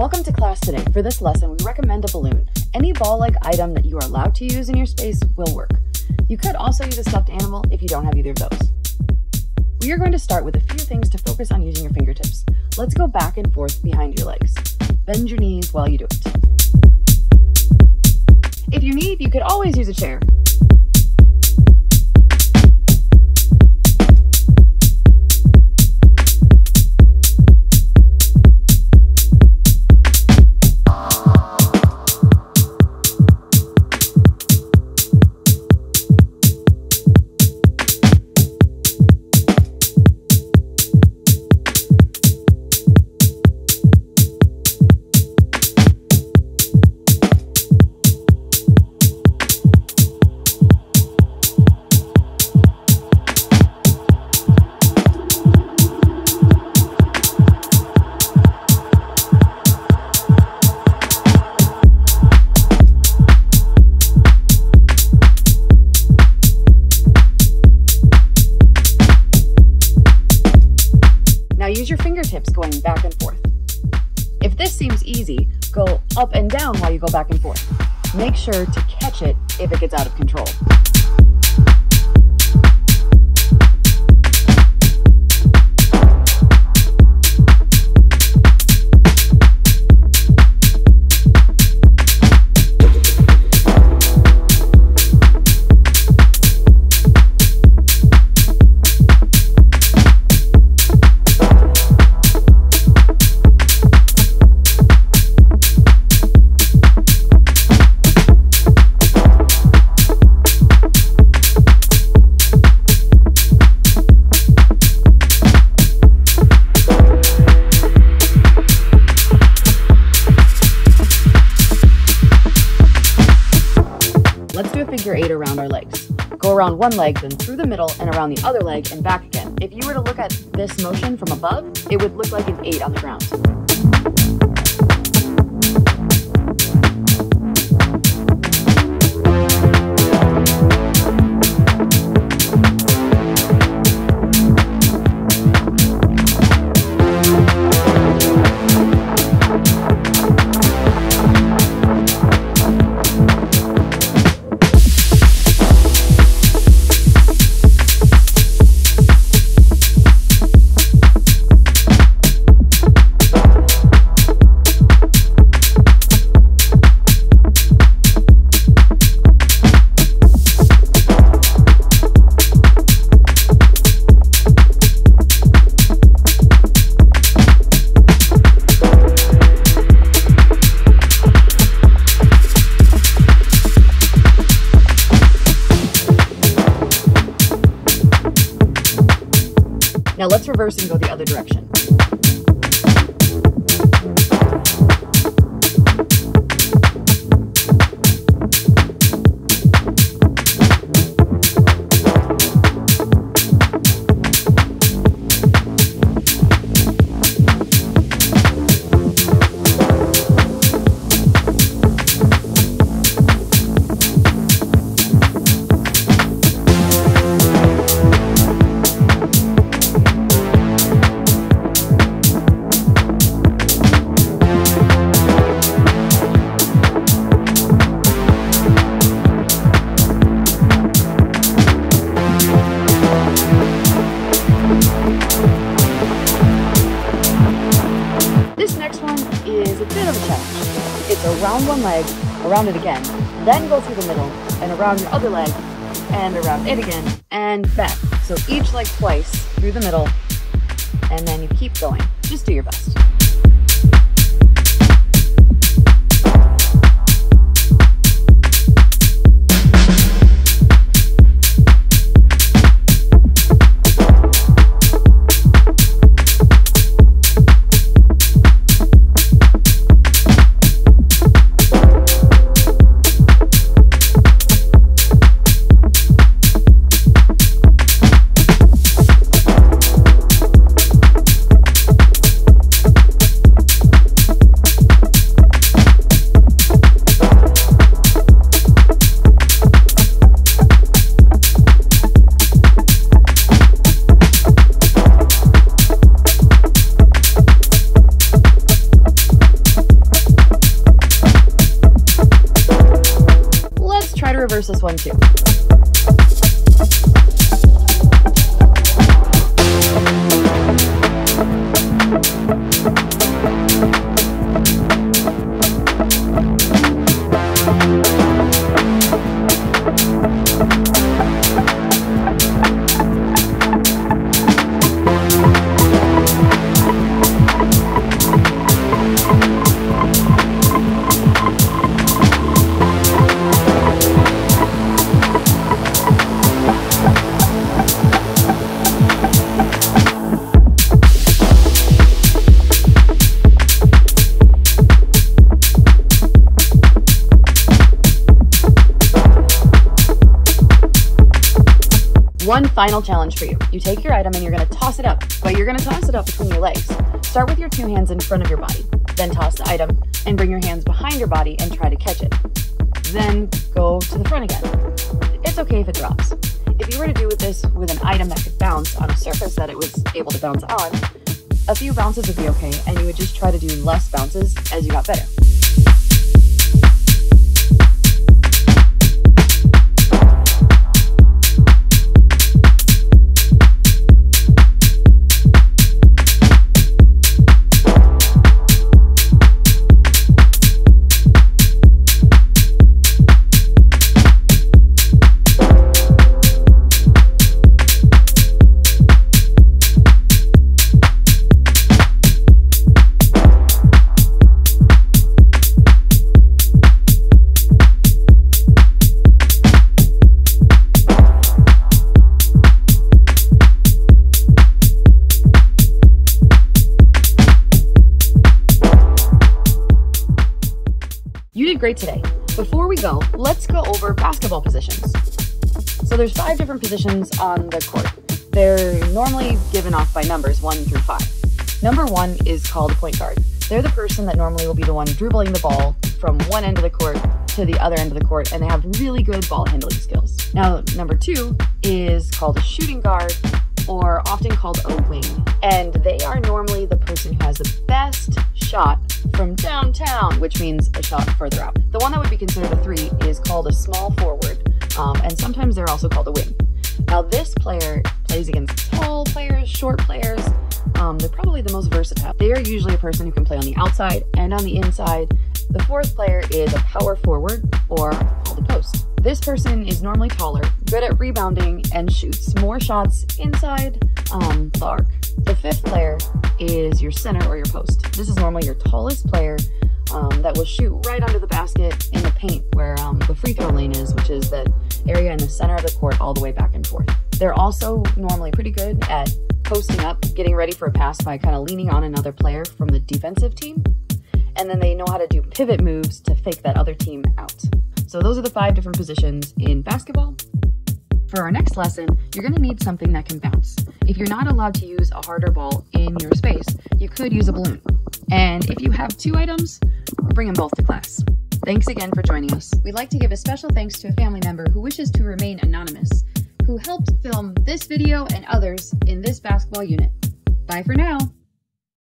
Welcome to class today. For this lesson, we recommend a balloon. Any ball-like item that you are allowed to use in your space will work. You could also use a stuffed animal if you don't have either of those. We are going to start with a few things to focus on using your fingertips. Let's go back and forth behind your legs. Bend your knees while you do it. If you need, you could always use a chair. Use your fingertips going back and forth. If this seems easy, go up and down while you go back and forth. Make sure to catch it if it gets out of control. Let's do a figure eight around our legs. Go around one leg, then through the middle and around the other leg and back again. If you were to look at this motion from above, it would look like an eight on the ground. Now let's reverse and go the other direction. Is a bit of a challenge. It's around one leg, around it again, then go through the middle, and around your other leg, and around it again, and back. So each leg twice, through the middle, and then you keep going. Just do your best. There's this one too. One final challenge for you. You take your item and you're gonna toss it up, but you're gonna toss it up between your legs. Start with your two hands in front of your body, then toss the item and bring your hands behind your body and try to catch it. Then go to the front again. It's okay if it drops. If you were to do this with an item that could bounce on a surface that it was able to bounce on, a few bounces would be okay, and you would just try to do less bounces as you got better. You did great today. Before we go, let's go over basketball positions. So there's 5 different positions on the court. They're normally given off by numbers 1 through 5. Number 1 is called a point guard. They're the person that normally will be the one dribbling the ball from one end of the court to the other end of the court, and they have really good ball handling skills. Now, number 2 is called a shooting guard, or often called a wing. And they are normally the person who has the best shot from downtown, which means a shot further out. The one that would be considered a 3 is called a small forward, and sometimes they're also called a wing. Now this player plays against tall players, short players. They're probably the most versatile. They are usually a person who can play on the outside and on the inside. The 4th player is a power forward, or called the post. This person is normally taller, good at rebounding, and shoots more shots inside the arc. The 5th player is your center, or your post. This is normally your tallest player that will shoot right under the basket in the paint where the free throw lane is, which is that area in the center of the court all the way back and forth. They're also normally pretty good at posting up, getting ready for a pass by kind of leaning on another player from the defensive team. And then they know how to do pivot moves to fake that other team out. So those are the 5 different positions in basketball. For our next lesson, you're going to need something that can bounce. If you're not allowed to use a harder ball in your space, you could use a balloon. And if you have 2 items, bring them both to class. Thanks again for joining us. We'd like to give a special thanks to a family member who wishes to remain anonymous, who helped film this video and others in this basketball unit. Bye for now.